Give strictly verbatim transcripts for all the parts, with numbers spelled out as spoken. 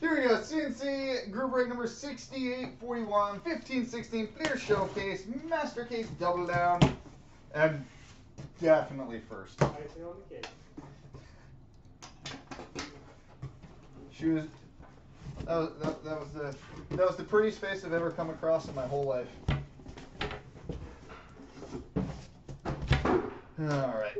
Here we go, C N C group break number sixty-eight forty-one, fifteen sixteen, Fleer Showcase, Master Case Double Down, and definitely first. Icing on the cake. She was, that was, that, that was the, that was the prettiest face I've ever come across in my whole life. All right.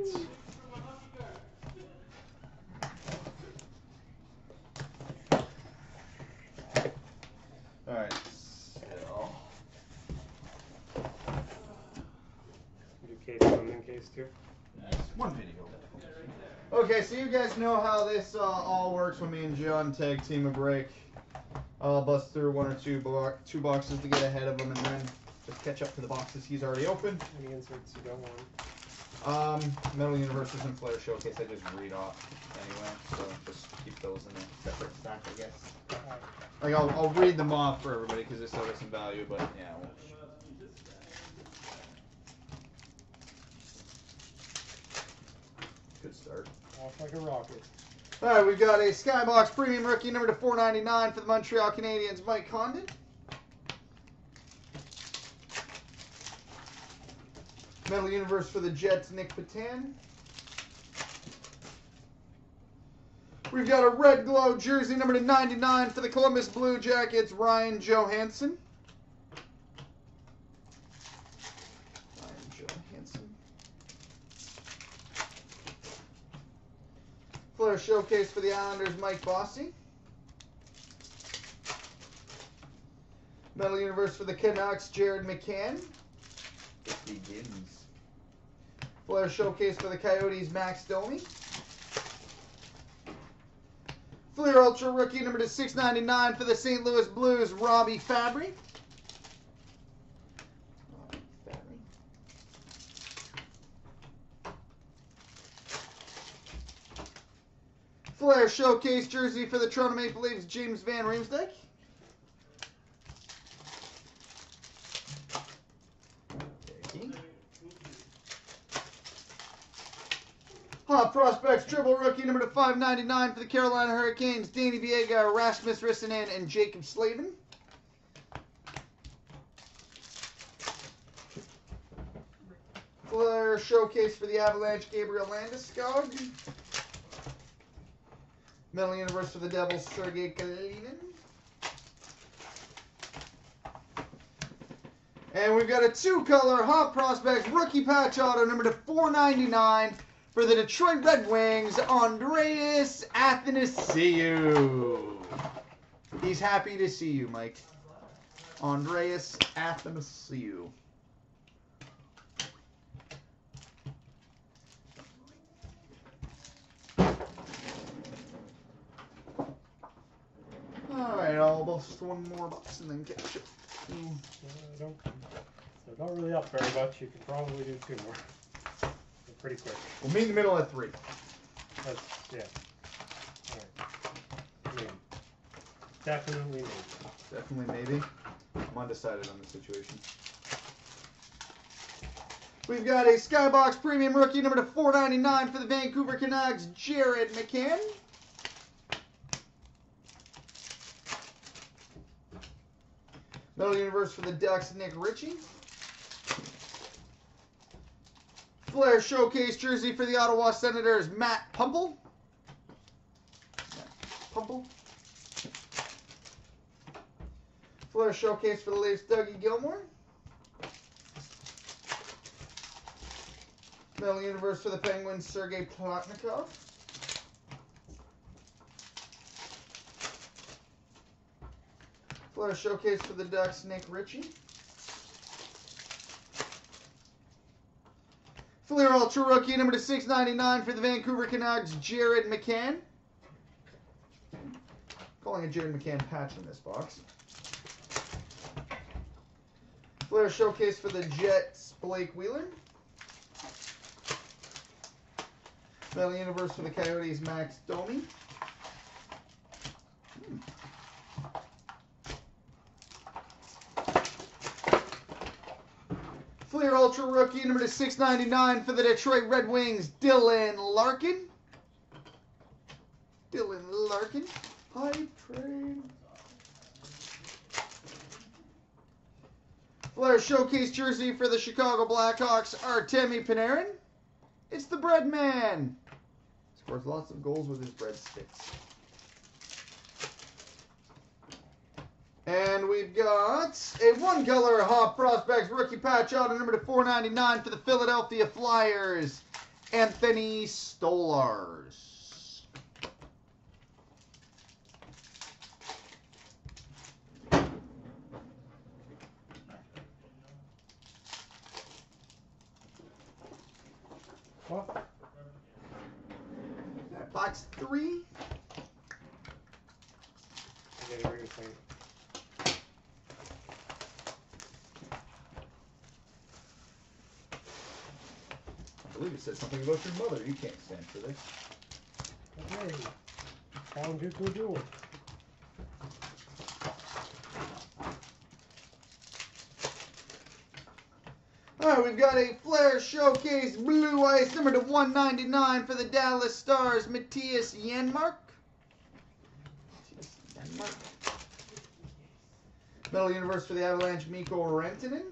All right, so. Do case one and case two? Nice. One video. Okay, so you guys know how this uh, all works when me and John tag team a break. I'll bust through one or two block, two boxes to get ahead of him, and then just catch up to the boxes he's already opened. Any inserts you don't want? Um, Metal Universe and Fleer Showcase, I just read off anyway, so just keep those in a separate stack, I guess. Like, I'll, I'll read them off for everybody because they still have some value, but yeah. We'll... Good start. Off like a rocket. All right, we've got a Skybox Premium rookie number to four ninety-nine for the Montreal Canadiens, Mike Condon. Metal Universe for the Jets, Nick Patan. We've got a red glow jersey number to ninety-nine for the Columbus Blue Jackets, Ryan Johansson. Ryan Johansson. Fleer Showcase for the Islanders, Mike Bossy. Metal Universe for the Canucks, Jared McCann. It begins. Fleer Showcase for the Coyotes, Max Domi. Fleer Ultra rookie number to six ninety-nine for the Saint Louis Blues, Robbie Fabry. Fleer Showcase jersey for the Toronto Maple Leafs, James Van Riemsdyk. Hot Prospects triple rookie number to five ninety-nine for the Carolina Hurricanes, Danny Viega, Rasmus Ristolainen, and Jacob Slavin. Fleer Showcase for the Avalanche, Gabriel Landeskog. Metal Universe for the Devils, Sergei Kalinin. And we've got a two-color Hot Prospects rookie patch auto number to four ninety-nine. For the Detroit Red Wings, Andreas Athanasiou. He's happy to see you, Mike. Andreas Athanasiou. Alright, I'll bust one more box and then catch up. So not really up very much. You can probably do two more. Pretty quick. We'll meet in the middle at three. That's, yeah. All right. Maybe. Definitely maybe. Definitely maybe. I'm undecided on the situation. We've got a Skybox Premium rookie number to four ninety-nine for the Vancouver Canucks, Jared McCann. Metal Universe for the Ducks, Nick Ritchie. Fleer Showcase jersey for the Ottawa Senators, Matt Pumple. Matt Pumple. Fleer Showcase for the Leafs, Dougie Gilmore. Metal Universe for the Penguins, Sergei Plotnikov. Fleer Showcase for the Ducks, Nick Ritchie. Fleer Ultra rookie number to six ninety-nine for the Vancouver Canucks, Jared McCann. I'm calling a Jared McCann patch in this box. Fleer Showcase for the Jets, Blake Wheeler. Metal Universe for the Coyotes, Max Domi. Fleer Ultra rookie number to six ninety-nine for the Detroit Red Wings, Dylan Larkin. Dylan Larkin. Pipe Train. Fleer Showcase jersey for the Chicago Blackhawks, Artemi Panarin. It's the bread man. Scores lots of goals with his breadsticks. And we've got a one-color Hot Prospects rookie patch auto number to four ninety-nine for the Philadelphia Flyers, Anthony Stolarz. What? Box three. I believe it said something about your mother. You can't stand for this. Okay. Found you to do it. Alright, we've got a Fleer Showcase Blue Ice number to one ninety-nine for the Dallas Stars, Matthias Janmark. Metal Universe for the Avalanche, Mikko Rantanen.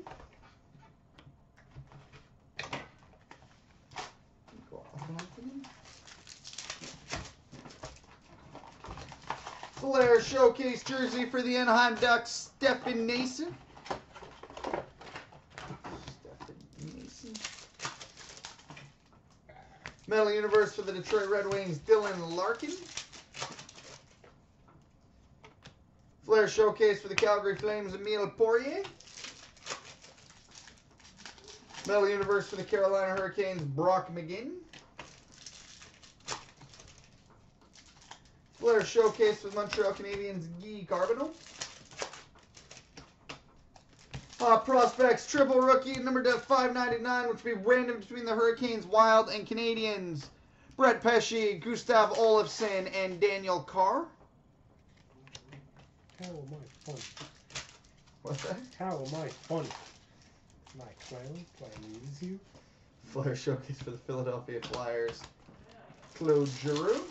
Fleer Showcase jersey for the Anaheim Ducks, Stefan Nason. Metal Universe for the Detroit Red Wings, Dylan Larkin. Fleer Showcase for the Calgary Flames, Emile Poirier. Metal Universe for the Carolina Hurricanes, Brock McGinn. Fleer Showcase for the Montreal Canadiens, Guy Carbonneau. Uh, prospects, triple rookie, number to five ninety-nine, which will be random between the Hurricanes, Wild, and Canadians. Brett Pesci, Gustav Olofsson, and Daniel Carr. How am I fun? What's that? How am I fun? My clown, clown needs you. Fleer Showcase for the Philadelphia Flyers, Claude Giroux.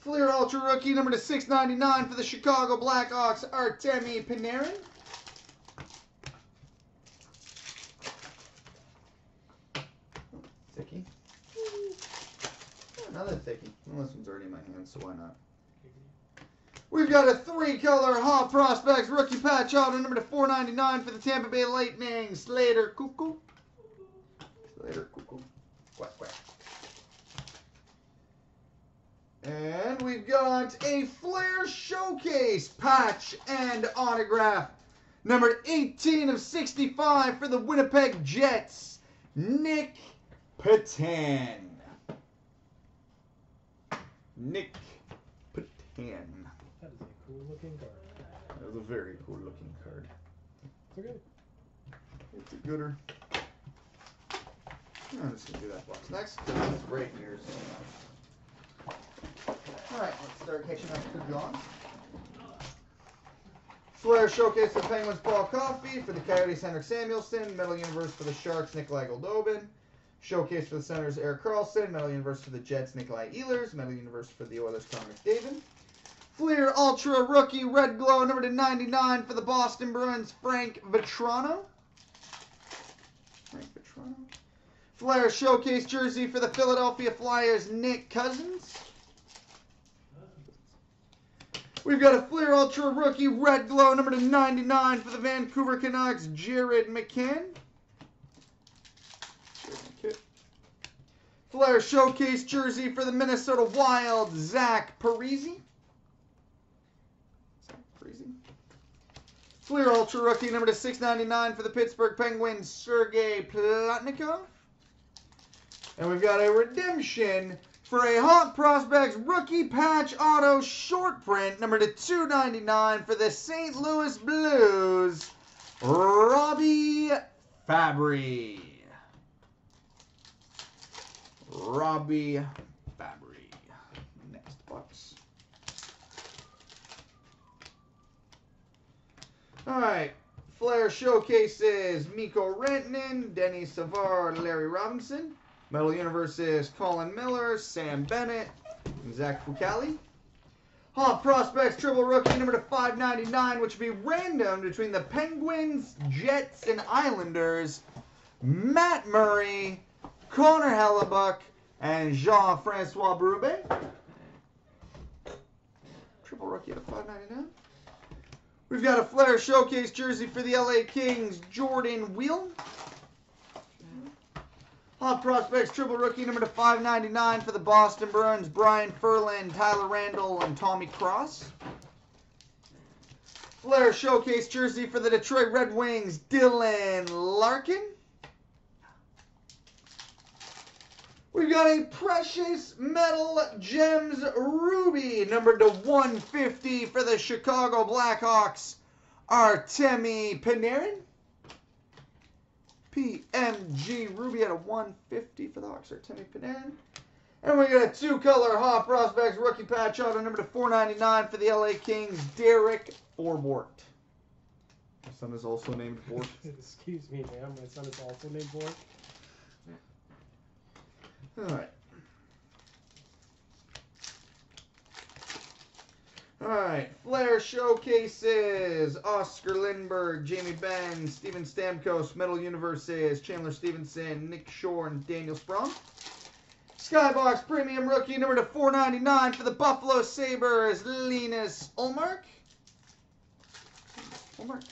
Fleer Ultra rookie, number to six ninety-nine for the Chicago Blackhawks, Artemi Panarin. Thickie. Another thickie. Well, this one's already in my hand, so why not? We've got a three-color Hot Prospects rookie patch auto number to four ninety-nine for the Tampa Bay Lightning, Slater Cuckoo. Slater Cuckoo. Quack, quack. And we've got a Fleer Showcase patch and autograph, number eighteen of sixty-five for the Winnipeg Jets, Nick Petan. Nick Petan. That is a cool looking card. That is a very cool looking card. It's okay. It's a gooder. I'm just gonna do that box next because it's right here. Alright, let's start catching up to John. Fleer Showcase for the Penguins, Paul Coffey. For the Coyotes, Henrik Samuelson. Metal Universe for the Sharks, Nikolai Goldobin. Showcase for the Senators, Eric Carlson. Metal Universe for the Jets, Nikolai Ehlers. Metal Universe for the Oilers, Connor McDavid. Fleer Ultra rookie, Red Glow, number to ninety-nine for the Boston Bruins, Frank Vetrano. Frank Vetrano. Fleer Showcase jersey for the Philadelphia Flyers, Nick Cousins. We've got a Fleer Ultra rookie, Red Glow, number to ninety-nine for the Vancouver Canucks, Jared McCann. Fleer Showcase jersey for the Minnesota Wild, Zach Parise. Zach Parise. Fleer Ultra rookie, number to six ninety-nine for the Pittsburgh Penguins, Sergei Plotnikov. And we've got a redemption for a Hot Prospects rookie patch auto short print, number to two ninety-nine for the Saint Louis Blues, Robbie Fabry. Robbie Fabry. Next box. All right. Fleer Showcases, Mikko Rantanen, Denny Savard, Larry Robinson. Metal Universe is Colin Miller, Sam Bennett, and Zach Fucali. Hot Prospects Triple Rookie number to five ninety-nine, which will be random between the Penguins, Jets, and Islanders. Matt Murray, Connor Hellebuck, and Jean-Francois Berube. Triple Rookie to five ninety-nine. We've got a Fleer Showcase jersey for the L A Kings, Jordan Wheel. Hot Prospects Triple Rookie number to five ninety-nine for the Boston Bruins, Brian Ferland, Tyler Randall, and Tommy Cross. Fleer Showcase jersey for the Detroit Red Wings, Dylan Larkin. We've got a Precious Metal Gems Ruby number to one fifty for the Chicago Blackhawks, Artemi Panarin. P M G Ruby at a one fifty for the Hawks, Artemi Panarin. And we got a two-color Hot Prospects Rookie Patch Auto number to four ninety-nine for the L A Kings, Derek Forbort. My son is also named Bort. Excuse me, man. My son is also named Bort. All right. All right. Fleer Showcases, Oscar Lindberg, Jamie Benn, Steven Stamkos, Metal Universes, Chandler Stevenson, Nick Shore, and Daniel Sprong. Skybox Premium Rookie number to four ninety-nine for the Buffalo Sabres, Linus Ullmark. Ullmark.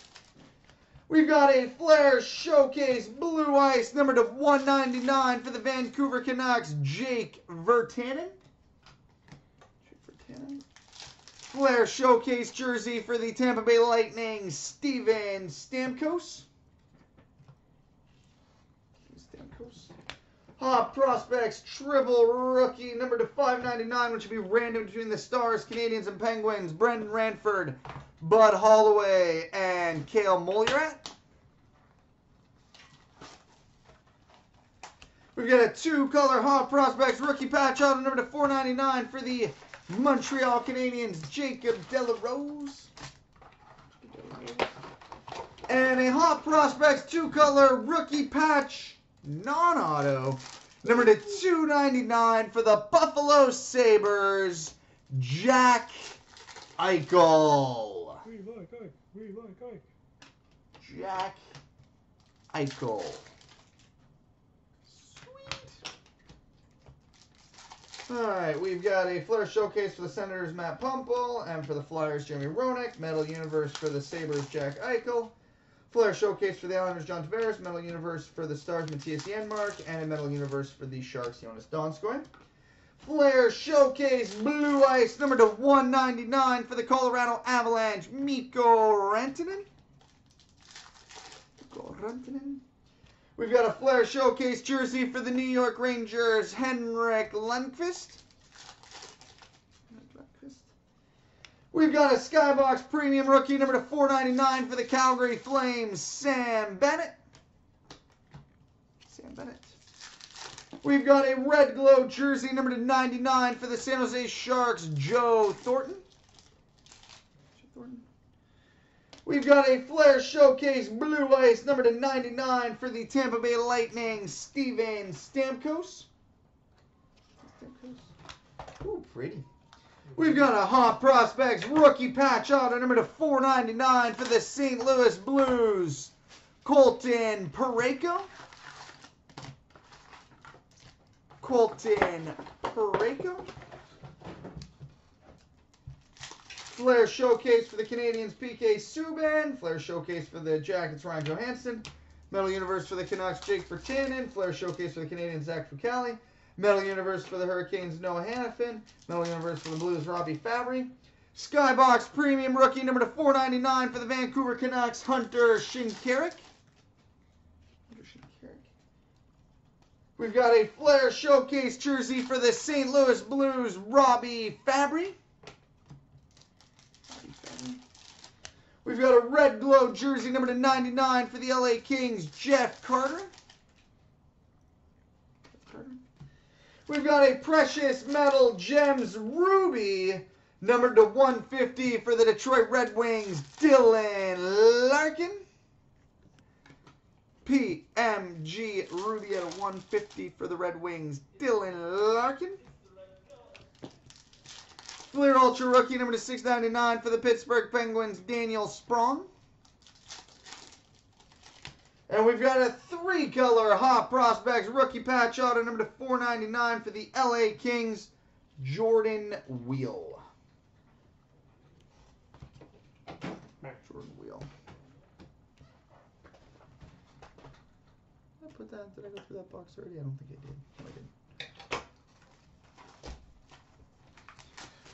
We've got a Fleer Showcase Blue Ice number to one ninety-nine for the Vancouver Canucks, Jake Virtanen. Jake Virtanen. Fleer Showcase jersey for the Tampa Bay Lightning, Steven Stamkos. Stamkos. Hot Prospects Triple Rookie number to five ninety-nine, which will be random between the Stars, Canadians, and Penguins, Brendan Ranford, Bud Holloway, and Cale Mollierat. We've got a two-color Hot Prospects Rookie Patch Auto number to four ninety-nine for the Montreal Canadiens, Jacob DeLaRose. And a Hot Prospects two-color Rookie Patch non-auto number to two ninety-nine for the Buffalo Sabres, Jack Eichel. We like Ike. We like Ike. Jack Eichel. Sweet. All right, we've got a Fleer Showcase for the Senators, Matt Pumple, and for the Flyers, Jeremy Roenick. Metal Universe for the Sabres, Jack Eichel. Fleer Showcase for the Islanders, John Tavares. Metal Universe for the Stars, Matthias Janmark, and a Metal Universe for the Sharks, Jonas Donskoy. Fleer Showcase Blue Ice number to one ninety-nine for the Colorado Avalanche, Mikko Rantanen. Mikko Rantanen. We've got a Fleer Showcase jersey for the New York Rangers, Henrik Lundqvist. We've got a Skybox Premium Rookie number to four ninety-nine for the Calgary Flames, Sam Bennett. Sam Bennett. We've got a Red Glow jersey number to ninety-nine for the San Jose Sharks, Joe Thornton. We've got a Fleer Showcase Blue Ice number to ninety-nine for the Tampa Bay Lightning, Steven Stamkos. Stamkos. Ooh, pretty. We've got a Hot Prospects Rookie Patch Auto number to four ninety-nine for the Saint Louis Blues, Colton Parayko. Colton Parayko. Fleer Showcase for the Canadiens, P K Subban. Fleer Showcase for the Jackets, Ryan Johansson. Metal Universe for the Canucks, Jake Virtanen. Fleer Showcase for the Canadiens, Zach Fucali. Metal Universe for the Hurricanes, Noah Hannafin. Metal Universe for the Blues, Robbie Fabry. Skybox Premium Rookie number to four ninety-nine for the Vancouver Canucks, Hunter Shinkarik. We've got a Fleer Showcase jersey for the Saint Louis Blues, Robbie Fabry. We've got a Red Glow jersey number to ninety-nine for the L A Kings, Jeff Carter. We've got a Precious Metal Gems Ruby number to one fifty for the Detroit Red Wings, Dylan Larkin. P M G Ruby at a one fifty for the Red Wings, Dylan Larkin. Fleer Ultra rookie number to six ninety-nine for the Pittsburgh Penguins, Daniel Sprong. And we've got a three-color Hot Prospects rookie patch auto number to four ninety-nine for the L A Kings, Jordan Wheel. Jordan Wheel. Did I put that? Did I go through that box already? I don't think I did. No, I didn't.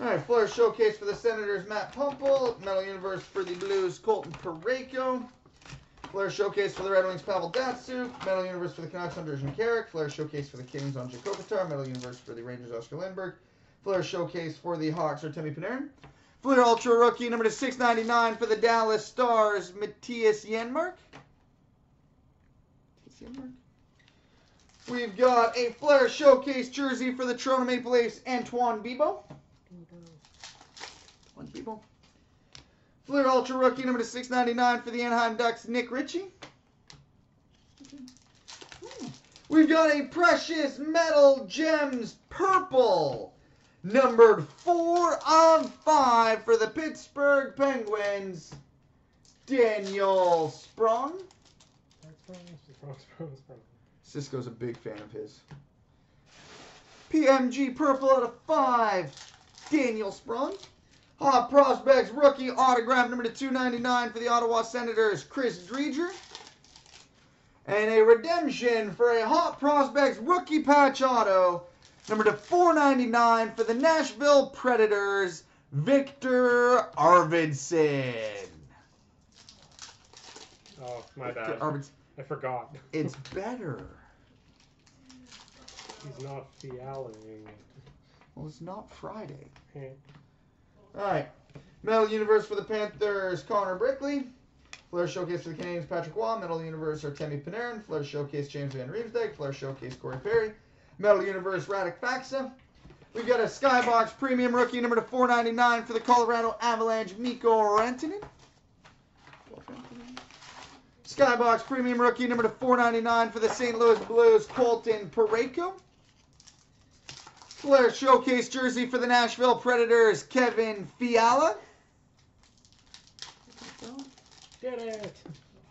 All right, Fleer Showcase for the Senators, Matt Pumple. Metal Universe for the Blues, Colton Parayko. Fleer Showcase for the Red Wings, Pavel Datsyuk. Metal Universe for the Canucks, Anderson Carrick. Fleer Showcase for the Kings, Ondřej Kopitar. Metal Universe for the Rangers, Oscar Lindberg. Fleer Showcase for the Hawks, Artemi Panarin. Fleer Ultra rookie number to six ninety-nine for the Dallas Stars, Matthias Janmark. Matthias Janmark. We've got a Fleer Showcase jersey for the Toronto Maple Leafs, Antoine Bebo. One people. Fleer Ultra rookie number to six ninety-nine for the Anaheim Ducks, Nick Ritchie. Okay. We've got a Precious Metal Gems purple, numbered four of five for the Pittsburgh Penguins, Daniel Sprong. Cisco's a big fan of his. P M G purple out of five, Daniel Sprong. Hot Prospects rookie autograph number to two ninety-nine for the Ottawa Senators, Chris Driedger. And a redemption for a Hot Prospects rookie patch auto number to four ninety-nine for the Nashville Predators, Victor Arvidsson. Oh, my Victor bad. Arvidsson. I forgot. It's better. He's not fialing. Well, it's not Friday. Okay. All right. Metal Universe for the Panthers, Connor Brickley. Fleer Showcase for the Canadiens, Patrick Waugh. Metal Universe, Artemi Panarin. Fleer Showcase, James Van Riemsdyk. Fleer Showcase, Corey Perry. Metal Universe, Radek Faksa. We've got a Skybox Premium rookie number to four ninety-nine for the Colorado Avalanche, Mikko Rantanen. Skybox Premium rookie number to four ninety-nine for the Saint Louis Blues, Colton Parayko. Fleer Showcase jersey for the Nashville Predators, Kevin Fiala. Did it.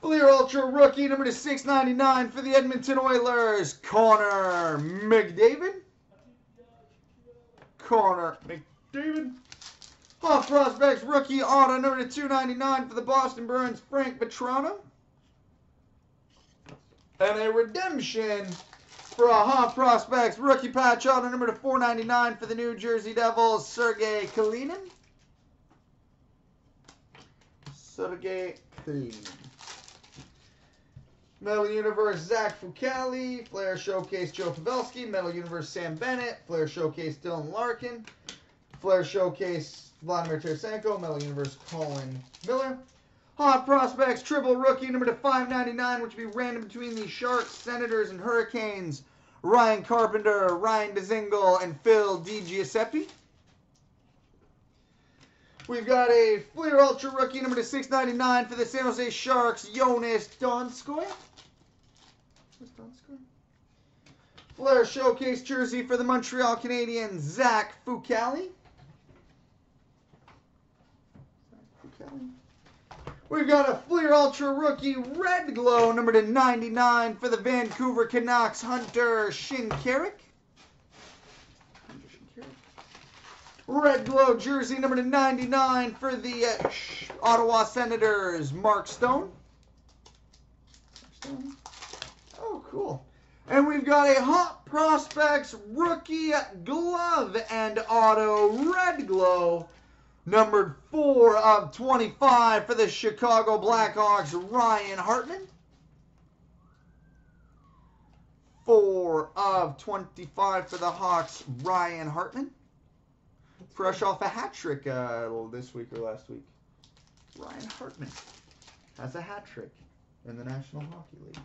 Fleer Ultra rookie number to six ninety-nine for the Edmonton Oilers, Connor McDavid. Connor McDavid. Hot Prospects rookie auto number to two ninety-nine for the Boston Bruins, Frank Petrano. And a redemption for a Hot Prospects rookie patch auto number to four ninety-nine for the New Jersey Devils, Sergei Kalinin. Sergei Kalinin. Metal Universe, Zach Fucali. Fleer Showcase, Joe Pavelski. Metal Universe, Sam Bennett. Fleer Showcase, Dylan Larkin. Fleer Showcase, Vladimir Tarasenko. Metal Universe, Colin Miller. Hot Prospects triple rookie number to five ninety-nine, which will be random between the Sharks, Senators, and Hurricanes, Ryan Carpenter, Ryan Dezingle, and Phil DiGiuseppe. We've got a Fleer Ultra rookie number to six ninety-nine for the San Jose Sharks, Jonas Donskoy. Where's Donskoy? Fleer Showcase jersey for the Montreal Canadiens, Zach Fucali. Zach Fucali. We've got a Fleer Ultra rookie red glow number to ninety-nine for the Vancouver Canucks, Hunter Shinkarik. Red glow jersey number to ninety-nine for the uh, Ottawa Senators, Mark Stone. Oh, cool. And we've got a Hot Prospects rookie glove and auto red glow numbered four of twenty-five for the Chicago Blackhawks, Ryan Hartman. four of twenty-five for the Hawks, Ryan Hartman. Fresh off a hat trick uh, this week or last week. Ryan Hartman has a hat trick in the National Hockey League.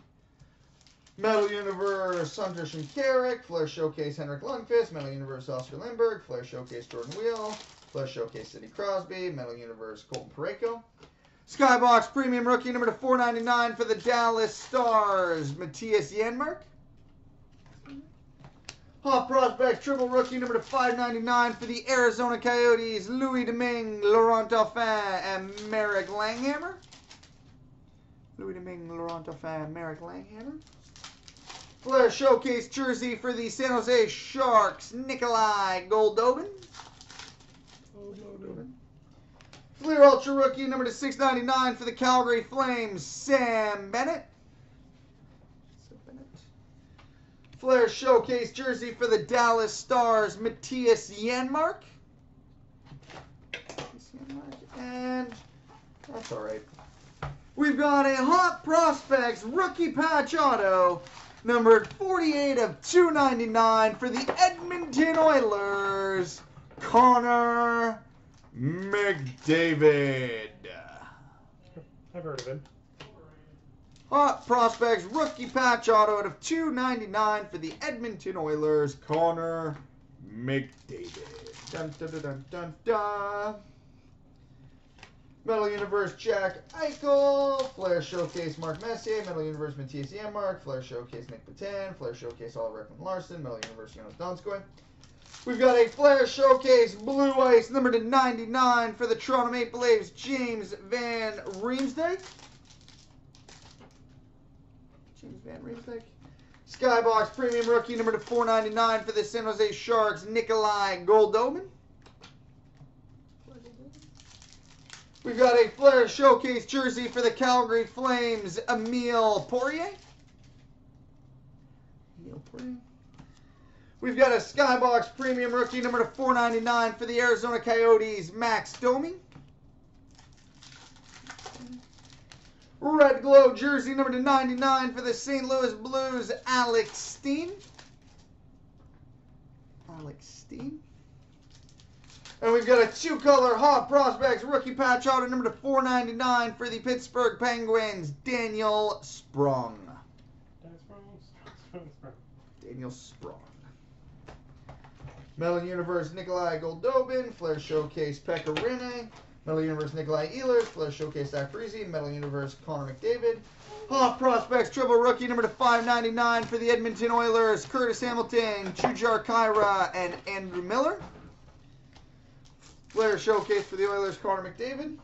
Metal Universe, Sundar Shinkarik. Fleer Showcase, Henrik Lundqvist. Metal Universe, Oscar Lindberg. Fleer Showcase, Jordan Wheel. Fleer Showcase, Sidney Crosby. Metal Universe, Colton Parayko. Skybox Premium rookie number to four ninety-nine for the Dallas Stars, Matthias Janmark. Hot Prospects, triple rookie, number to five ninety-nine for the Arizona Coyotes, Louis Domingue, Laurent Dauphin, and Merrick Langhammer. Louis Domingue, Laurent Dauphin, and Merrick Langhammer. Fleer Showcase jersey for the San Jose Sharks, Nikolai Goldobin. Goldobin. Fleer Ultra rookie, number to six ninety-nine for the Calgary Flames, Sam Bennett. Fleer Showcase jersey for the Dallas Stars, Matthias Janmark. And that's all right. We've got a Hot Prospects rookie patch auto, number forty-eight of two ninety-nine for the Edmonton Oilers, Connor McDavid. I've heard of him. Hot Prospects rookie patch auto out of two ninety-nine for the Edmonton Oilers, Connor McDavid. Dun dun dun dun dun dun. Metal Universe Jack Eichel, Fleer Showcase Mark Messier, Metal Universe Matthias Janmark, Fleer Showcase Nick Patan, Fleer Showcase Oliver Ekman-Larsson, Metal Universe Jonas Donskoy. We've got a Fleer Showcase Blue Ice number to ninety-nine for the Toronto Maple Leafs, James Van Riemsdyk. James Van Riemsdyk. Skybox Premium rookie number to four ninety-nine for the San Jose Sharks, Nikolai Goldobin. We've got a Fleer Showcase jersey for the Calgary Flames, Emile Poirier. Emile Poirier. We've got a Skybox Premium rookie number to four ninety-nine for the Arizona Coyotes, Max Domi. Red Glow jersey number to ninety-nine for the Saint Louis Blues, Alex Steen. Alex Steen. And we've got a two-color Hot Prospects rookie patch auto number to four ninety-nine for the Pittsburgh Penguins, Daniel Sprong. Daniel Sprong. Metal Universe Nikolai Goldobin, Fleer Showcase Pekka Rinne. Metal Universe Nikolai Ehlers, Fleer Showcase Zach Parise, Metal Universe Connor McDavid. Hot Prospects triple rookie number to five ninety-nine for the Edmonton Oilers, Curtis Hamilton, Chujar Kyra, and Andrew Miller. Fleer Showcase for the Oilers, Connor McDavid.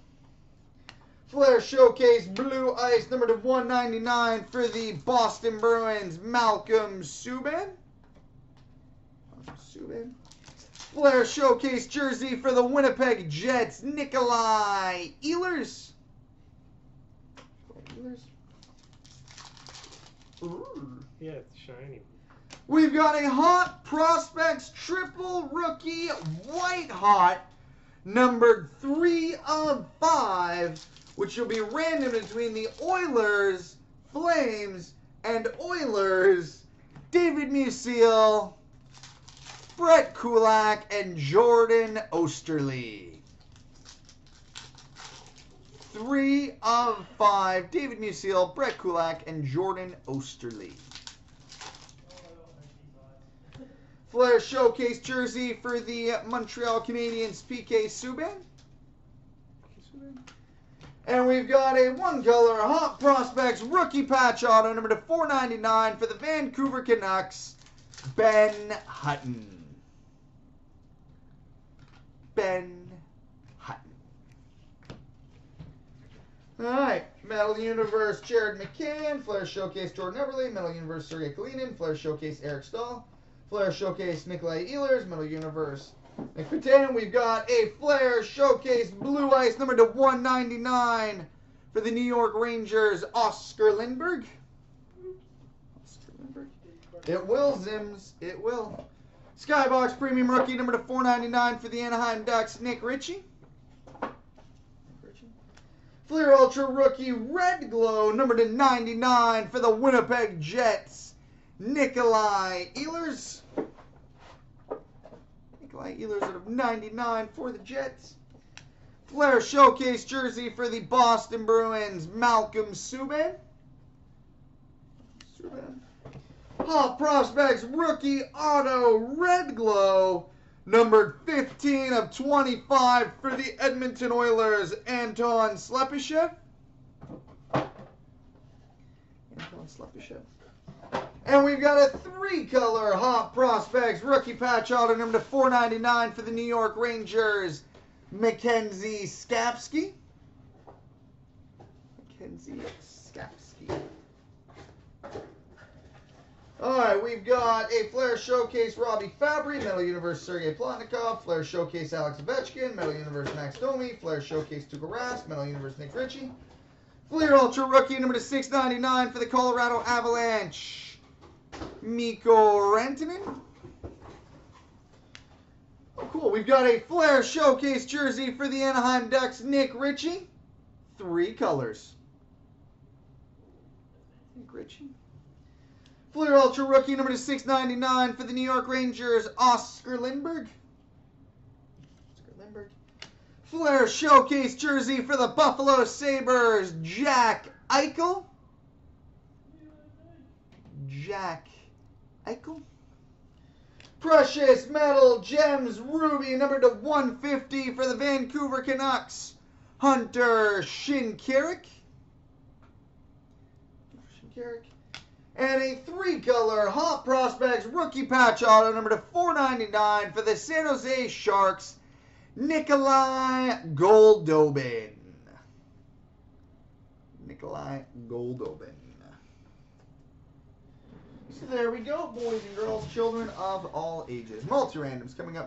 Fleer Showcase Blue Ice number to one ninety-nine for the Boston Bruins, Malcolm Subban. Subban. Fleer Showcase jersey for the Winnipeg Jets, Nikolai Ehlers. Ehlers. Ooh. Yeah, it's shiny. We've got a Hot Prospects triple rookie, white hot, numbered three of five, which will be random between the Oilers, Flames, and Oilers, David Musil, Brett Kulak, and Jordan Osterley. Three of five. David Musil, Brett Kulak, and Jordan Osterley. Fleer Showcase jersey for the Montreal Canadiens, P K Subban. And we've got a one-color Hot Prospects rookie patch auto number to four ninety-nine for the Vancouver Canucks, Ben Hutton. Ben Hutton. All right. Metal Universe, Jared McCann. Fleer Showcase, Jordan Everly. Metal Universe, Sergei Kalinin. Fleer Showcase, Eric Stahl. Fleer Showcase, Nikolai Ehlers. Metal Universe, Nick Patan. We've got a Fleer Showcase Blue Ice number to one ninety-nine for the New York Rangers, Oscar Lindberg. Oscar Lindberg. It will, Zims. It will. Skybox Premium rookie number to four ninety-nine for the Anaheim Ducks, Nick Ritchie. Fleer Ultra rookie Red Glow number to ninety-nine for the Winnipeg Jets, Nikolai Ehlers. Nikolai Ehlers out of ninety-nine for the Jets. Fleer Showcase jersey for the Boston Bruins, Malcolm Subban. Subban. Hot Prospects rookie auto Red Glow, numbered fifteen of twenty-five for the Edmonton Oilers, Anton Slepyshev. Anton Slepyshev. And we've got a three-color Hot Prospects rookie patch auto number to four ninety-nine for the New York Rangers, Mackenzie Skapsky. Mackenzie Skapsky. All right, we've got a Fleer Showcase Robbie Fabry, Metal Universe Sergei Plotnikov, Fleer Showcase Alex Ovechkin, Metal Universe Max Domi, Fleer Showcase Tuukka Rask, Metal Universe Nick Ritchie. Fleer Ultra rookie number to six ninety-nine for the Colorado Avalanche, Mikko Rantanen. Oh, cool. We've got a Fleer Showcase jersey for the Anaheim Ducks, Nick Ritchie. Three colors. Nick Ritchie. Fleer Ultra rookie number to six ninety-nine for the New York Rangers, Oscar Lindberg. Oscar Lindberg. Fleer Showcase jersey for the Buffalo Sabres, Jack Eichel. Jack Eichel. Precious Metal Gems Ruby number to one fifty for the Vancouver Canucks, Hunter Shinkarik. And a three-color Hot Prospects rookie patch auto number to four ninety-nine for the San Jose Sharks, Nikolai Goldobin. Nikolai Goldobin. So there we go, boys and girls, children of all ages. Multi-randoms coming up.